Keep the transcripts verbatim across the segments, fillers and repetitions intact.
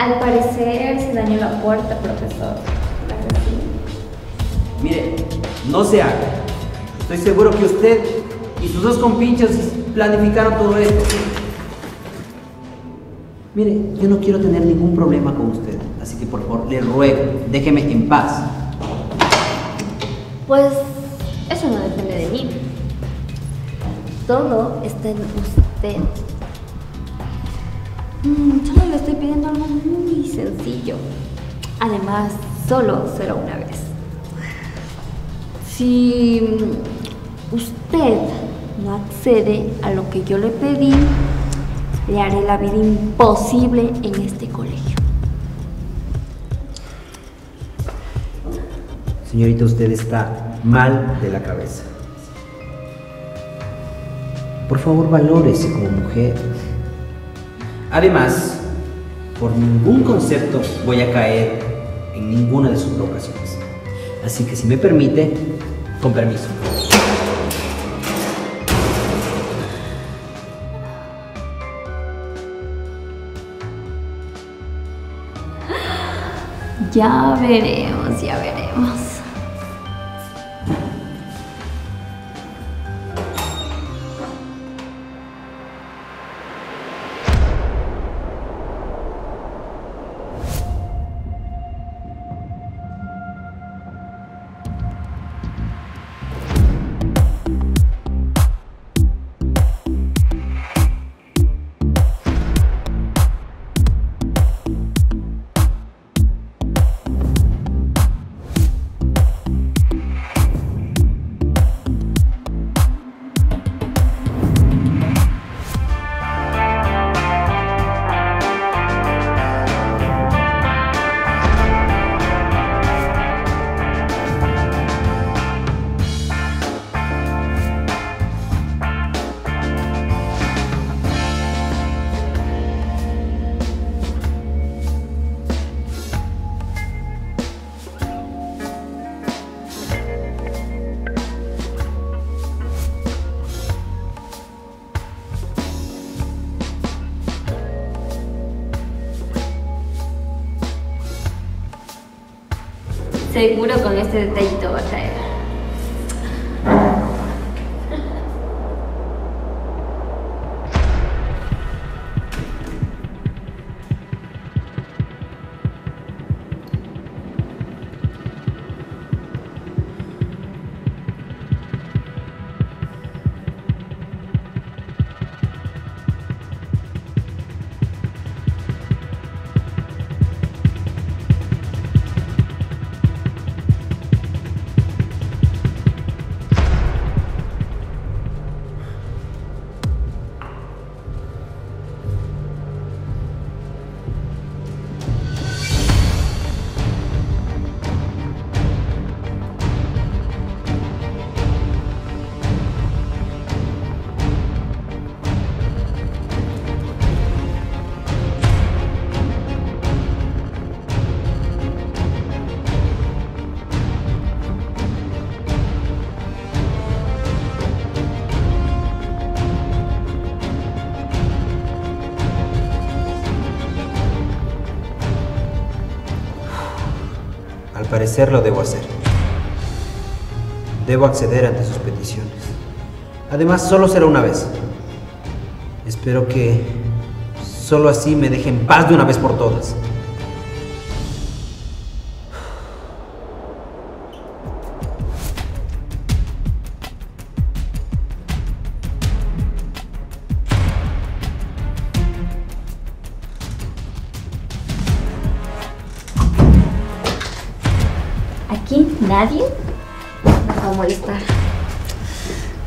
Al parecer se dañó la puerta, profesor. Mire, no se haga. Estoy seguro que usted y sus dos compinches planificaron todo esto. Mire, yo no quiero tener ningún problema con usted, así que por favor, le ruego, déjeme en paz. Pues, eso no depende de mí. Todo está en usted. Mm, solo le estoy pidiendo algo muy sencillo. Además, solo será una vez. Si usted no accede a lo que yo le pedí, le haré la vida imposible en este colegio. Señorita, usted está mal de la cabeza. Por favor, valórese como mujer. Además, por ningún concepto voy a caer en ninguna de sus provocaciones. Así que si me permite, con permiso. Ya veremos, ya veremos. Seguro con este detallito va a caer. Al parecer lo debo hacer. Debo acceder ante sus peticiones. Además, solo será una vez. Espero que solo así me deje en paz de una vez por todas. Nadie me va a molestar.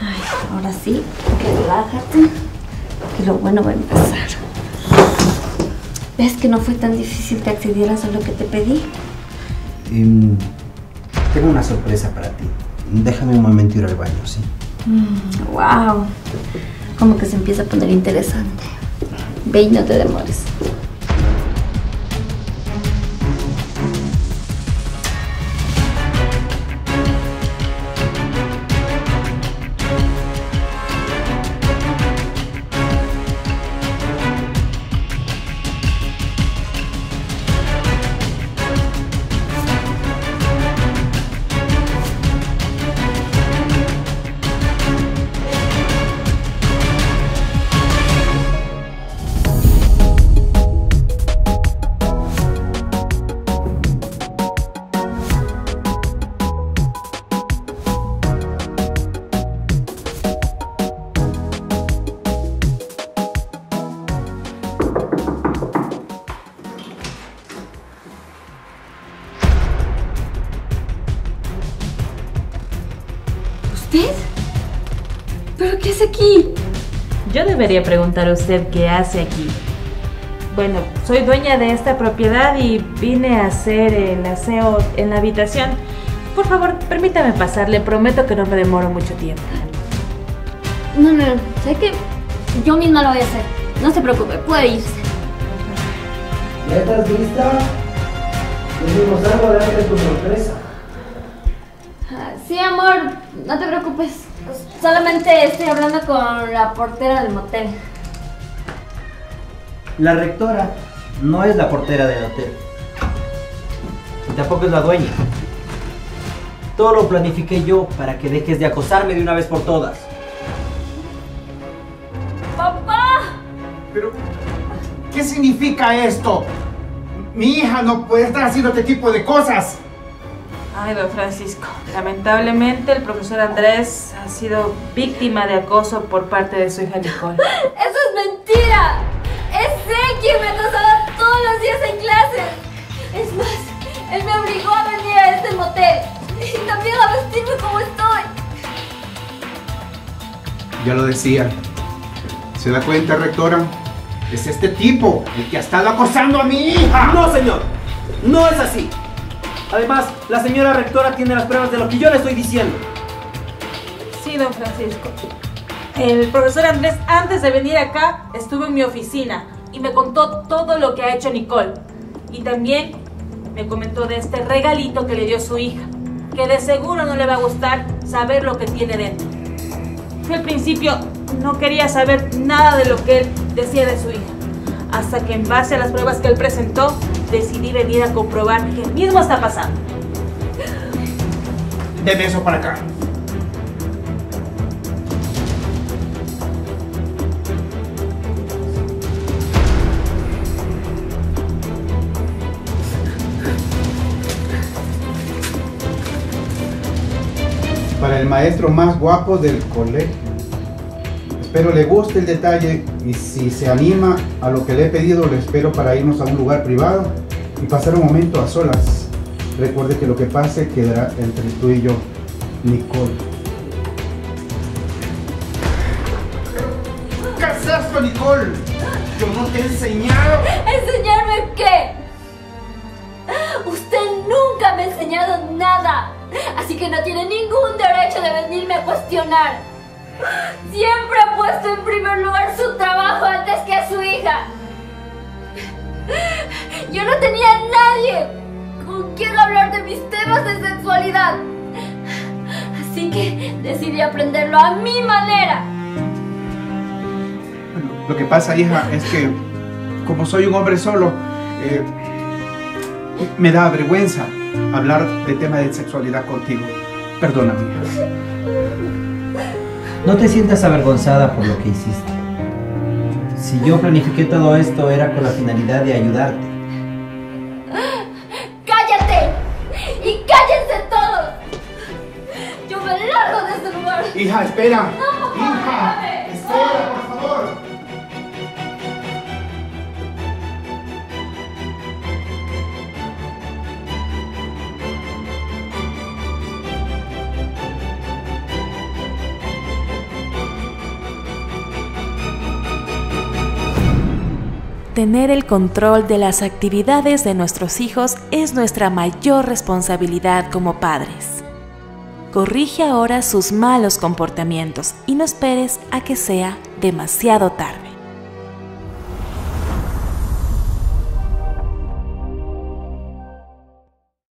Ay, ahora sí, relájate, que lo bueno va a empezar. ¿Ves que no fue tan difícil que accedieras a lo que te pedí? Um, tengo una sorpresa para ti. Déjame un momento ir al baño, ¿sí? Mm, wow. Como que se empieza a poner interesante. Ve y no te demores. hace aquí? Yo debería preguntar a usted qué hace aquí. Bueno, soy dueña de esta propiedad y vine a hacer el aseo en la habitación. Por favor, permítame pasar, le prometo que no me demoro mucho tiempo. No, no, sé que yo misma lo voy a hacer. No se preocupe, puede irse. ¿Ya estás lista? Tenemos algo de darte tu sorpresa. Sí, amor, no te preocupes. Solamente estoy hablando con la portera del motel. La rectora no es la portera del hotel. Y tampoco es la dueña. Todo lo planifiqué yo para que dejes de acosarme de una vez por todas. ¡Papá! Pero, ¿qué significa esto? Mi hija no puede estar haciendo este tipo de cosas. Ay, don Francisco, lamentablemente el profesor Andrés ha sido víctima de acoso por parte de su hija Nicole. ¡Eso es mentira! ¡Es él quien me acosaba todos los días en clases! Es más, él me obligó a venir a este motel y también a vestirme como estoy. Ya lo decía. ¿Se da cuenta, rectora? Es este tipo el que ha estado acosando a mi hija. ¡No, señor! ¡No es así! Además, la señora rectora tiene las pruebas de lo que yo le estoy diciendo. Sí, don Francisco. El profesor Andrés, antes de venir acá, estuvo en mi oficina y me contó todo lo que ha hecho Nicole. Y también me comentó de este regalito que le dio su hija, que de seguro no le va a gustar saber lo que tiene dentro. Yo al principio no quería saber nada de lo que él decía de su hija, hasta que en base a las pruebas que él presentó, decidí venir a comprobar que el mismo está pasando. Deme eso para acá. Para el maestro más guapo del colegio. Espero le guste el detalle y si se anima a lo que le he pedido, lo espero para irnos a un lugar privado y pasar un momento a solas. Recuerde que lo que pase quedará entre tú y yo, Nicole. ¿Qué haces esto, Nicole? Yo no te he enseñado. ¿Enseñarme qué? Usted nunca me ha enseñado nada, así que no tiene ningún derecho de venirme a cuestionar. Siempre ha puesto en primer lugar su trabajo antes que a su hija. Yo no tenía a nadie con quien hablar de mis temas de sexualidad, así que decidí aprenderlo a mi manera. Lo que pasa, hija, es que como soy un hombre solo, eh, me da vergüenza hablar de temas de sexualidad contigo. Perdóname, hija. No te sientas avergonzada por lo que hiciste. Si yo planifiqué todo esto, era con la finalidad de ayudarte. ¡Cállate! ¡Y cállense todos! ¡Yo me largo de este lugar! ¡Hija, espera! ¡No, papá, hija! Déjame. ¡Espera, por favor! Tener el control de las actividades de nuestros hijos es nuestra mayor responsabilidad como padres. Corrige ahora sus malos comportamientos y no esperes a que sea demasiado tarde.